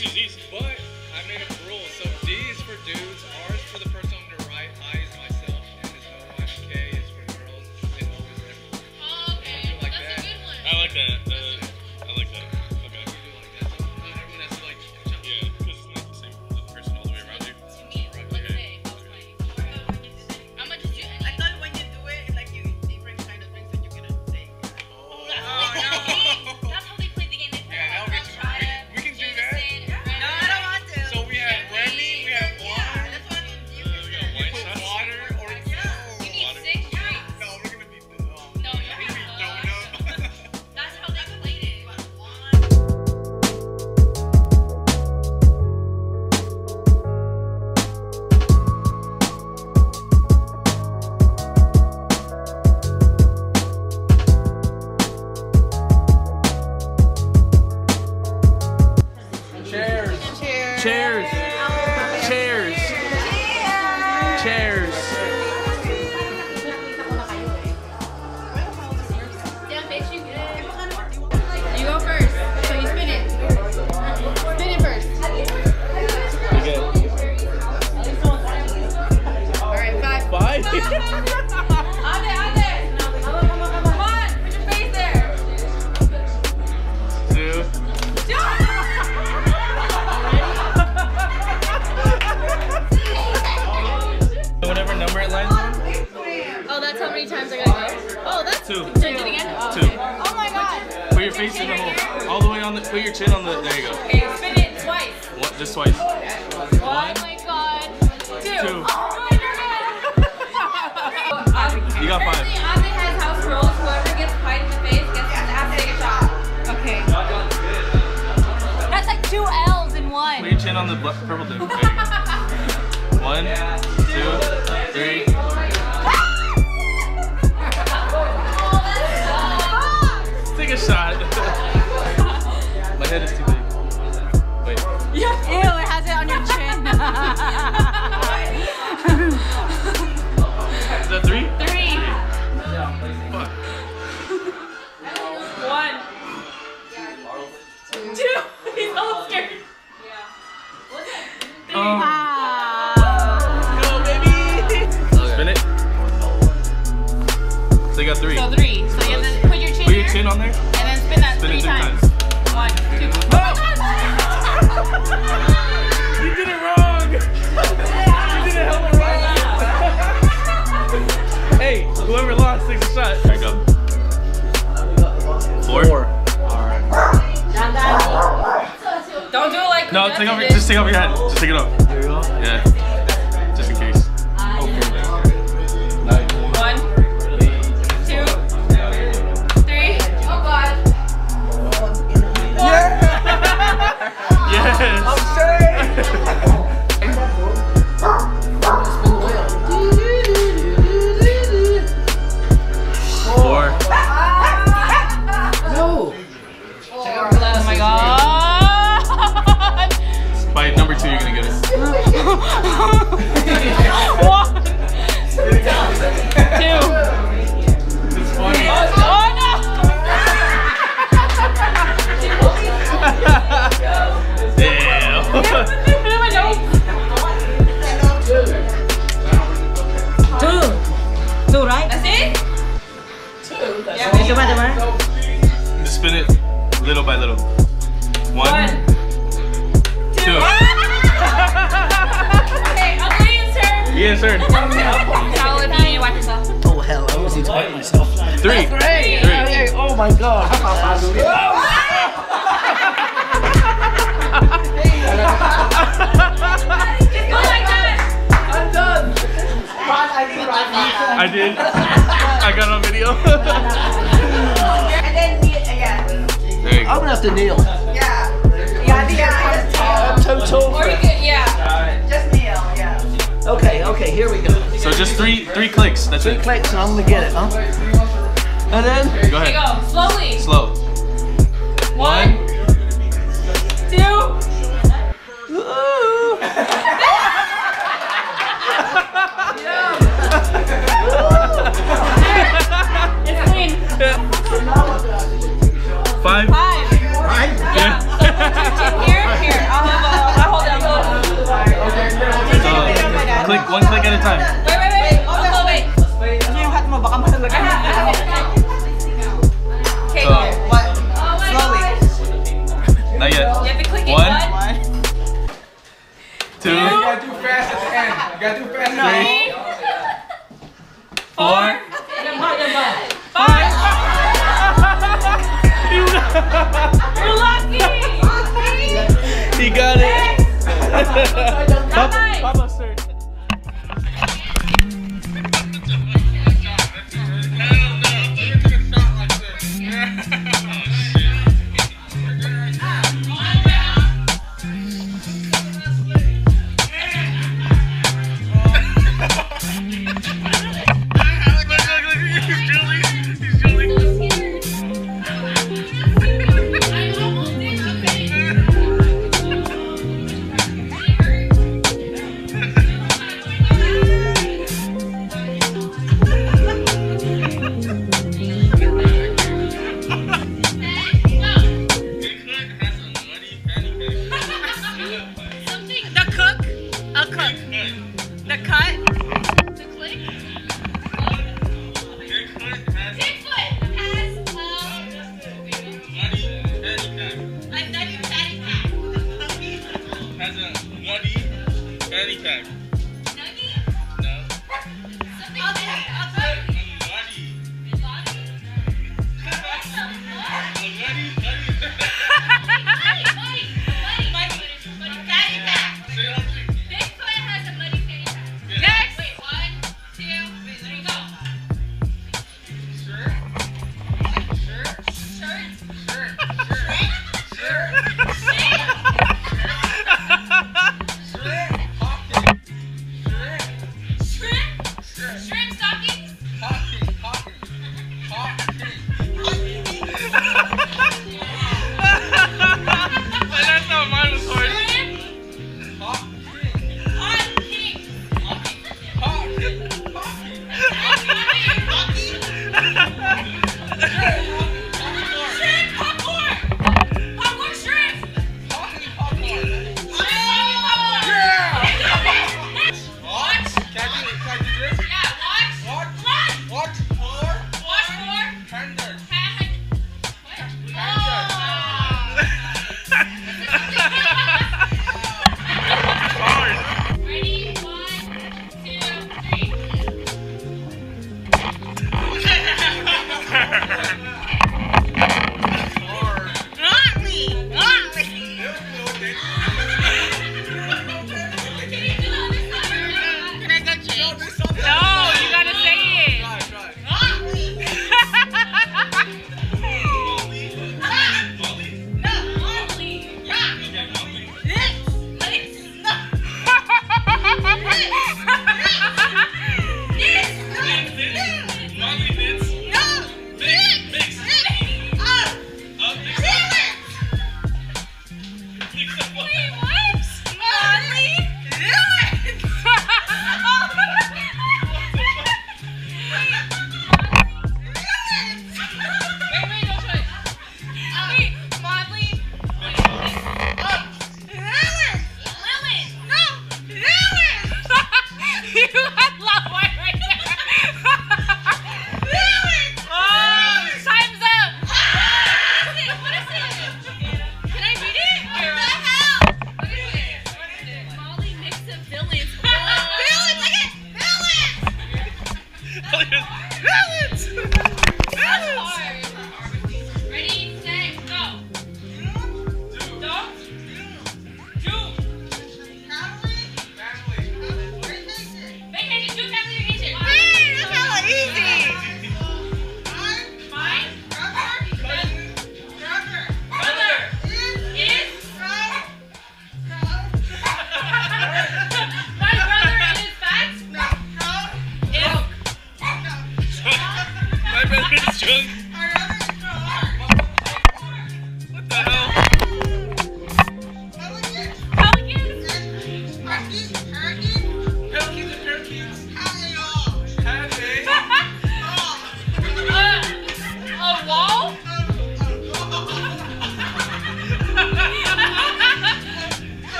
This is easy. But I made up a rule. So D is for dudes, R is for the person on the right, I is myself, and there's no one. K is for girls, and O is everyone. Oh, okay. So like that's that. A good one. I like that. I like that. Okay. You do like that. So not everyone has to like jump. Yeah, because it's not the same person all the way around you. To me, right. Okay. I thought when you do it, like you eat different kind of things that you cannot take. Oh, no. Cheers! Cheers! Cheers! Yeah, it makes you good. You go first. So you spin it. Spin it first. Alright, five. Five? On there, come on, put your face there. Two. Two. Two. Oh my god. Put your face in the hole. All the way on the, put your chin on the, there you go. Okay, spin it twice. What, just twice. Oh my god. Two. Oh my god. You got five. Apparently, Ozzy has house rules. Whoever gets pie in the face gets to have to take a shot. Okay. That's like 2 L's in one. Put your chin on the purple thing. There you go. 1, 2, 3. Shot. My head is too big. Wait. Ew, it has it on your chin. Is that three? Three. Fuck. 1. 2. He's all scared. Yeah. 3. Go, baby. Spin it. So you got 3. So 3. So you have to put your chin. Put your chin on there. Spin it 3 times. 1, 2. Oh! You did it wrong. You did it hella wrong. Hey, whoever lost takes a shot. There you go. 4. Alright. Don't do it like. No, take off. Just take off your head. Just take it off. Yeah. Just in case. Spin it little by little. 1, 2. Okay, I'll do your turn. Yeah, sir. Solid, you need to wipe yourself. Oh, hell, I almost need to wipe myself. 3. Oh, my God. I'm done. I did. I got on video. I'm gonna have to kneel. Yeah. I'm so tall. Or you could, yeah. Just kneel, yeah. Okay, okay, here we go. So just three clicks, that's it. 3 clicks and I'm gonna get it, huh? And then? Go ahead. Go. Slowly. Slow. 1, 2. It's clean. 5. Here, I'll have time. Wait. Also, wait. Wait. Ano yung hat mo? Baka masalagay. Okay, go. What? Slowly. Not yet. You have to click it. One. Two. You gotta do fast at the end. You gotta do fast at the end. Four. Five. You're lucky. He got it. Papa, sir.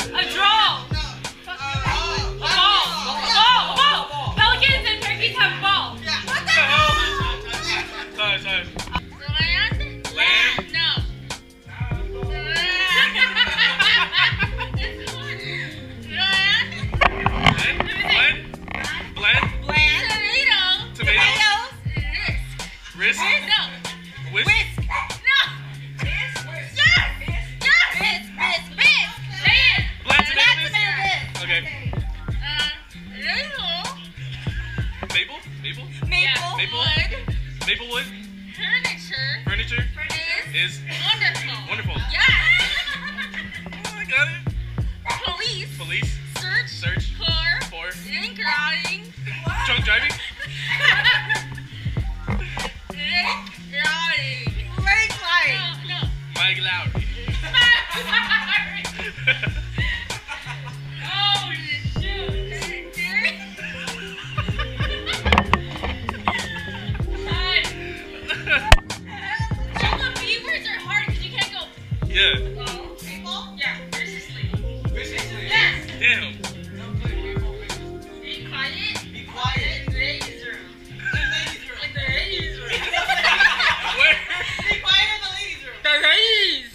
A draw! No. A ball! Risk? No. Whisk? Risk. No. Risk? Yes. Yes. Risk. Risk. Risk. Black tomatoes? Okay. Maple? Maple? Maple. Maplewood. Maplewood? Furniture. Furniture? Furniture. Is? Wonderful. Wonderful. Yes. I got it. Police. Police. Search. Search. For. Drink driving. Drunk driving? Mike Lowry. Oh, shoot. Is it Derek? All the beavers are hard because you can't go. Yeah. Oh, people? Yeah, viciously. Viciously? Yes. Damn. Don't play people. Be quiet. Be quiet. In the ladies' room. In the ladies' room. Where? Be quiet in the ladies' room. The ladies'.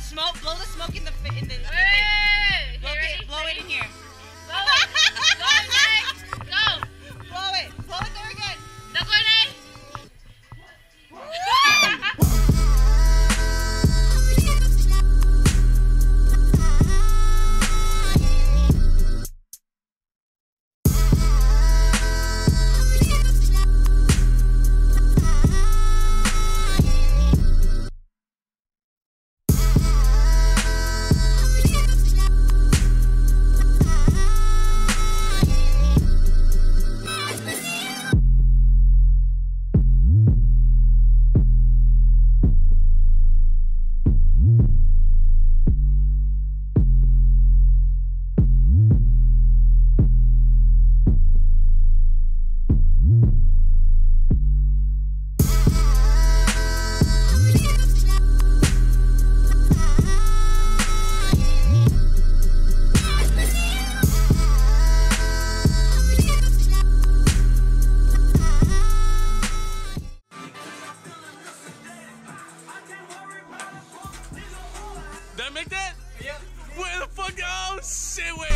smoke, blow the smoke in the face. Hey, okay, blow it in here. Blow it. Go, Jose. Go. Blow it. Blow it very good. No, did I make that? Yeah. Where the fuck? Oh shit! Wait.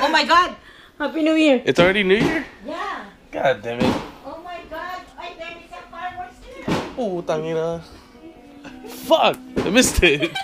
Oh my god! Happy New Year! It's already New Year? Yeah! God damn it! Oh my god! I think it's a fireworks too! Oh, tangina! Fuck! I missed it!